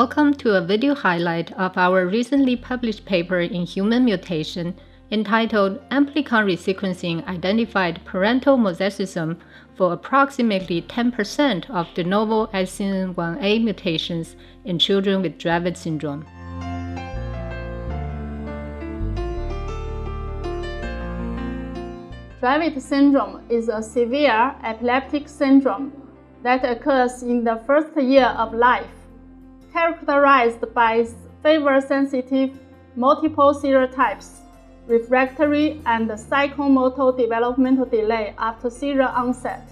Welcome to a video highlight of our recently published paper in Human Mutation entitled Amplicon Resequencing Identified Parental Mosaicism for Approximately 10% of de novo SCN1A mutations in children with Dravet syndrome. Dravet syndrome is a severe epileptic syndrome that occurs in the first year of life, characterized by favor-sensitive multiple serotypes, refractory and psychomotor developmental delay after serial onset.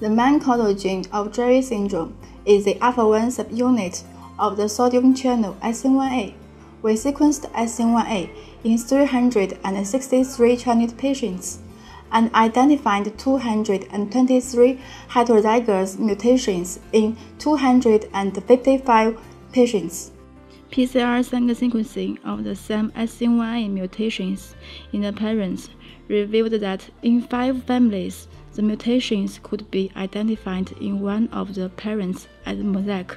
The main cautogen of Dravet syndrome is the alpha-1 subunit of the sodium channel SCN1A. We sequenced SCN1A in 363 Chinese patients and identified 223 heterozygous mutations in 255 patients. PCR sample sequencing of the same SCN1A mutations in the parents revealed that in 5 families, the mutations could be identified in one of the parents as mosaic.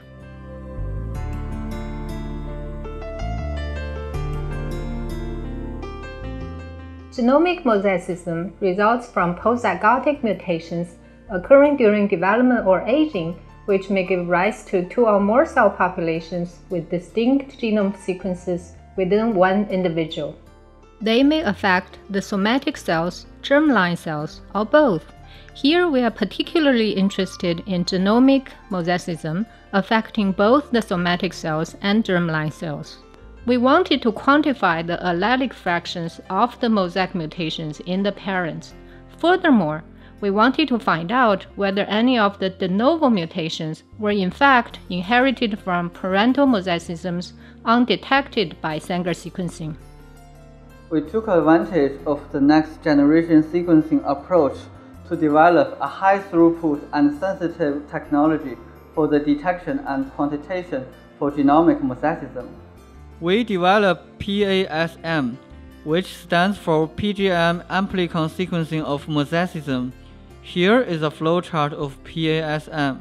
Genomic mosaicism results from postzygotic mutations occurring during development or aging, which may give rise to 2 or more cell populations with distinct genome sequences within one individual. They may affect the somatic cells, germline cells, or both. Here we are particularly interested in genomic mosaicism affecting both the somatic cells and germline cells. We wanted to quantify the allelic fractions of the mosaic mutations in the parents. Furthermore, we wanted to find out whether any of the de novo mutations were in fact inherited from parental mosaicisms undetected by Sanger sequencing. We took advantage of the next generation sequencing approach to develop a high throughput and sensitive technology for the detection and quantitation for genomic mosaicism. We developed PASM, which stands for PGM Amplicon Sequencing of Mosaicism. Here is a flowchart of PASM.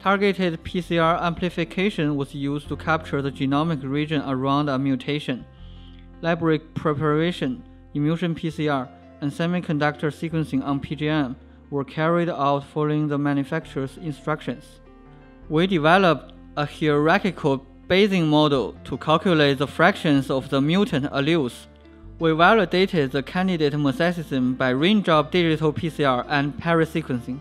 Targeted PCR amplification was used to capture the genomic region around a mutation. Library preparation, emulsion PCR, and semiconductor sequencing on PGM were carried out following the manufacturer's instructions. We developed a hierarchical Bayesian model to calculate the fractions of the mutant alleles. We validated the candidate mosaicism by range of digital PCR and paired sequencing.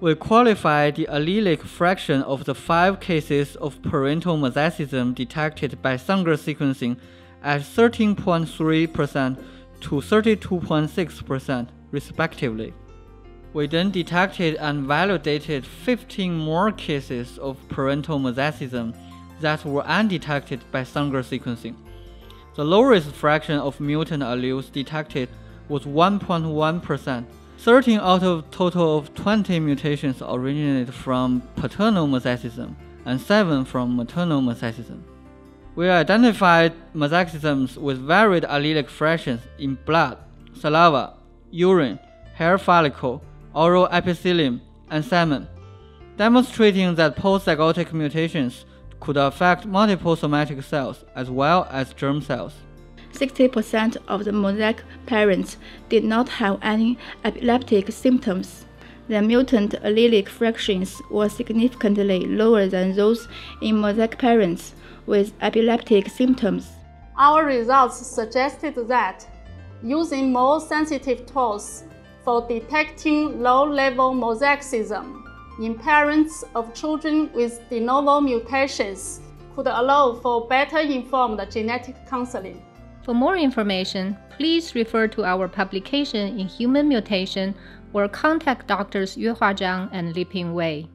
We qualified the allelic fraction of the 5 cases of parental mosaicism detected by Sanger sequencing at 13.3% to 32.6% respectively. We then detected and validated 15 more cases of parental mosaicism that were undetected by Sanger sequencing. The lowest fraction of mutant alleles detected was 1.1%. 13 out of total of 20 mutations originated from paternal mosaicism and 7 from maternal mosaicism. We identified mosaicisms with varied allelic fractions in blood, saliva, urine, hair follicle, oral epithelium, and semen, demonstrating that postzygotic mutations could affect multiple somatic cells as well as germ cells. 60% of the mosaic parents did not have any epileptic symptoms. The mutant allelic fractions were significantly lower than those in mosaic parents with epileptic symptoms. Our results suggested that using more sensitive tools for detecting low-level mosaicism in parents of children with de novo mutations could allow for better informed genetic counseling. For more information, please refer to our publication in Human Mutation or contact Drs. Yuehua Zhang and Liping Wei.